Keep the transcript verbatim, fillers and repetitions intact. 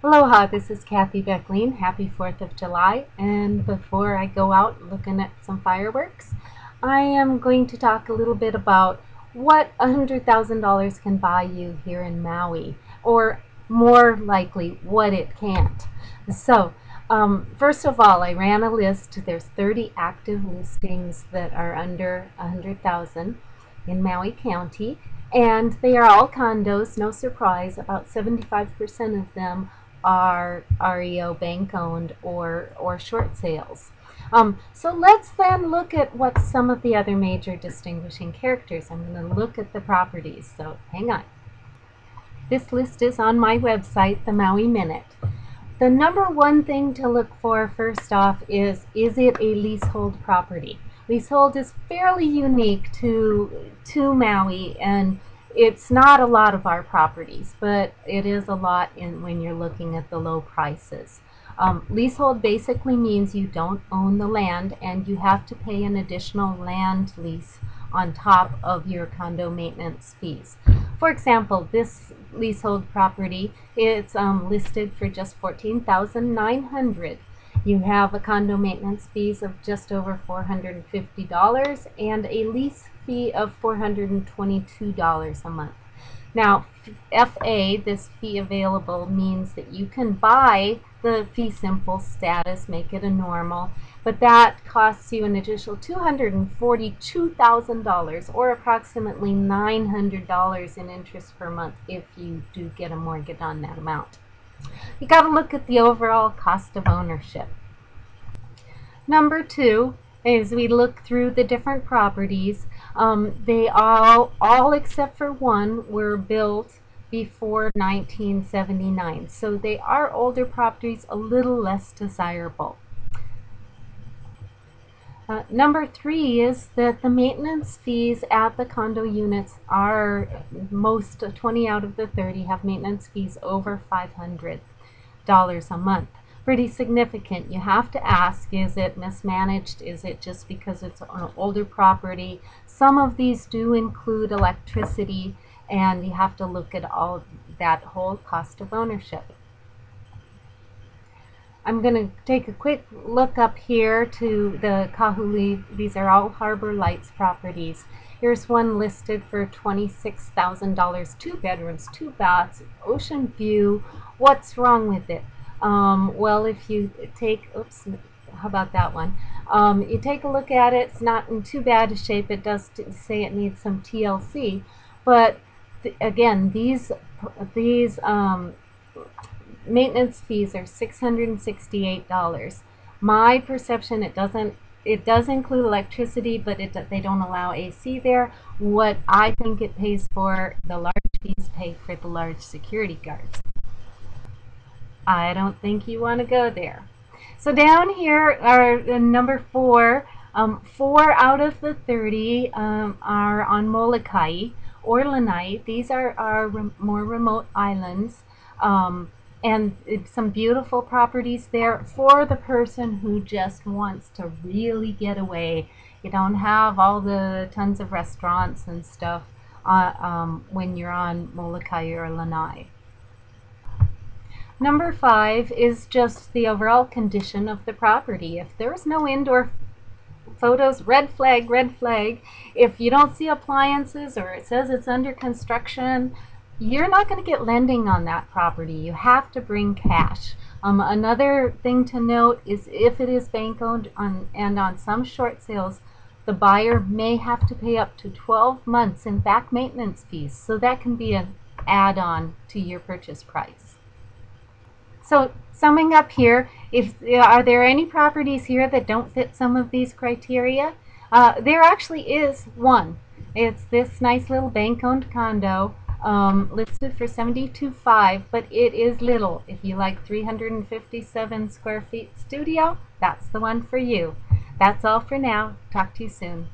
Aloha, this is Kathy Becklin. Happy fourth of July, and before I go out looking at some fireworks, I am going to talk a little bit about what one hundred thousand dollars can buy you here in Maui, or more likely, what it can't. So, um, first of all, I ran a list. There's thirty active listings that are under one hundred thousand dollars in Maui County, and they are all condos, no surprise. About seventy-five percent of them are R E O bank owned or or short sales. Um, so let's then look at what some of the other major distinguishing characters. I'm going to look at the properties, so hang on. This list is on my website, the Maui Minute. The number one thing to look for first off is, is it a leasehold property? Leasehold is fairly unique to, to Maui, and it's not a lot of our properties, but it is a lot in when you're looking at the low prices. Um, leasehold basically means you don't own the land, and you have to pay an additional land lease on top of your condo maintenance fees. For example, this leasehold property, it's um, listed for just fourteen thousand nine hundred dollars. You have a condo maintenance fees of just over four hundred fifty dollars and a lease fee of four hundred twenty-two dollars a month. Now, F A, this fee available, means that you can buy the fee simple status, make it a normal, but that costs you an additional two hundred forty-two thousand dollars, or approximately nine hundred dollars in interest per month if you do get a mortgage on that amount. You got to look at the overall cost of ownership. Number two, as we look through the different properties, um, they all, all except for one, were built before nineteen seventy-nine. So they are older properties, a little less desirable. Uh, number three is that the maintenance fees at the condo units are, most twenty out of the thirty have maintenance fees over five hundred dollars a month. Pretty significant. You have to ask, is it mismanaged? Is it just because it's an older property? Some of these do include electricity, and you have to look at all that whole cost of ownership. I'm going to take a quick look up here to the Kahului. These are all Harbor Lights properties. Here's one listed for twenty-six thousand dollars, two bedrooms, two baths, ocean view. What's wrong with it? Um, well, if you take, oops, how about that one? Um, you take a look at it, it's not in too bad a shape. It does say it needs some T L C, but th again, these, these, um, maintenance fees are six hundred sixty-eight dollars. My perception, it doesn't it does include electricity, but it they don't allow A C there. What I think it pays for, the large fees pay for the large security guards. I don't think you want to go there. So down here are uh, number four. Um, four out of the thirty um, are on Molokai or Lanai. These are our rem more remote islands. Um, and some beautiful properties there for the person who just wants to really get away. You don't have all the tons of restaurants and stuff uh, um, when you're on Molokai or Lanai. Number five is just the overall condition of the property. If there's no indoor photos, red flag, red flag. If you don't see appliances or it says it's under construction, you're not going to get lending on that property. You have to bring cash. Um, another thing to note is if it is bank owned on, and on some short sales, the buyer may have to pay up to twelve months in back maintenance fees. So that can be an add-on to your purchase price. So summing up here, if, are there any properties here that don't fit some of these criteria? Uh, there actually is one. It's this nice little bank owned condo. Um, listed for seventy-two thousand five hundred dollars, but it is little. If you like three hundred fifty-seven square feet studio, that's the one for you. That's all for now. Talk to you soon.